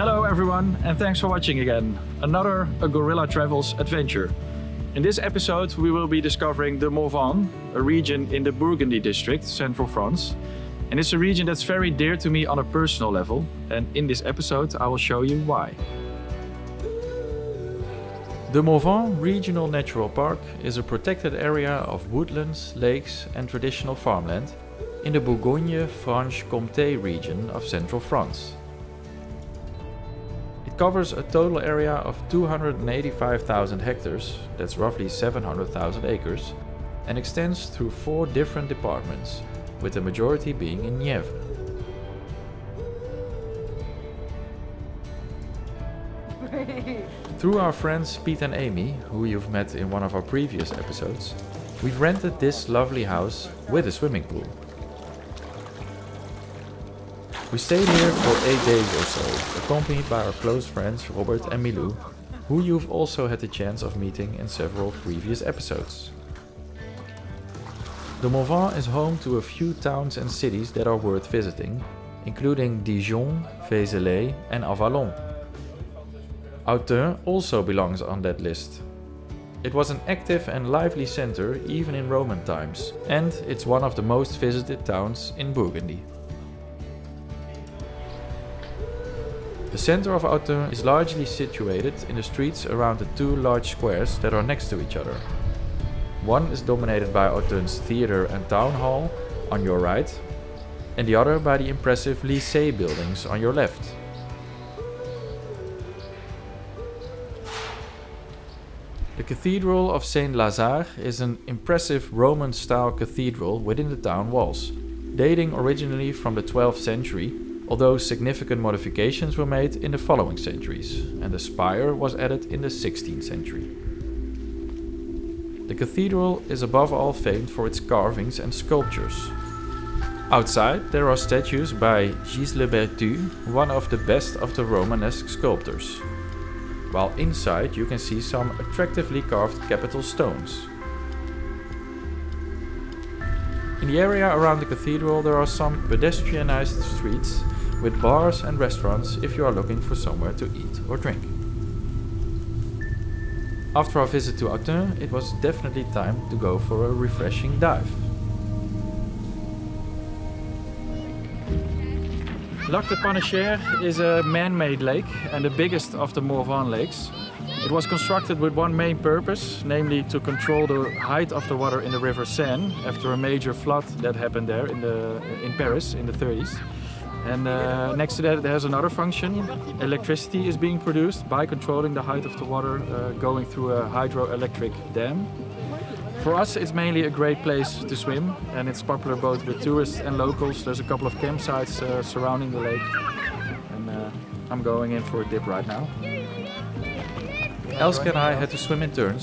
Hello everyone, and thanks for watching again. Another A Gorilla Travels adventure. In this episode we will be discovering the Morvan, a region in the Burgundy district, central France. And it's a region that's very dear to me on a personal level, and in this episode I will show you why. The Morvan Regional Natural Park is a protected area of woodlands, lakes and traditional farmland in the Bourgogne-Franche-Comté region of central France. It covers a total area of 285,000 hectares, that's roughly 700,000 acres, and extends through 4 different departments, with the majority being in Nièvre. Through our friends Pete and Amy, who you've met in one of our previous episodes, we've rented this lovely house with a swimming pool. We stayed here for 8 days or so, accompanied by our close friends Robert and Milou, who you've also had the chance of meeting in several previous episodes. The Morvan is home to a few towns and cities that are worth visiting, including Dijon, Vézelay and Avalon. Autun also belongs on that list. It was an active and lively center even in Roman times, and it's one of the most visited towns in Burgundy. The center of Autun is largely situated in the streets around the 2 large squares that are next to each other. One is dominated by Autun's theater and town hall on your right, and the other by the impressive lycée buildings on your left. The Cathedral of Saint-Lazare is an impressive Roman-style cathedral within the town walls, dating originally from the 12th century, although significant modifications were made in the following centuries, and the spire was added in the 16th century. The cathedral is above all famed for its carvings and sculptures. Outside there are statues by Gislebertus, one of the best of the Romanesque sculptors, while inside you can see some attractively carved capital stones. In the area around the cathedral there are some pedestrianized streets with bars and restaurants if you are looking for somewhere to eat or drink. After our visit to Autun, it was definitely time to go for a refreshing dive. Lac de Pannecière is a man-made lake and the biggest of the Morvan lakes. It was constructed with one main purpose, namely to control the height of the water in the river Seine after a major flood that happened there in Paris in the 30s. And next to that it has another function. Electricity is being produced by controlling the height of the water going through a hydroelectric dam. For us it's mainly a great place to swim, and it's popular both with tourists and locals. There's a couple of campsites surrounding the lake, and I'm going in for a dip right now. Elske and I had to swim in turns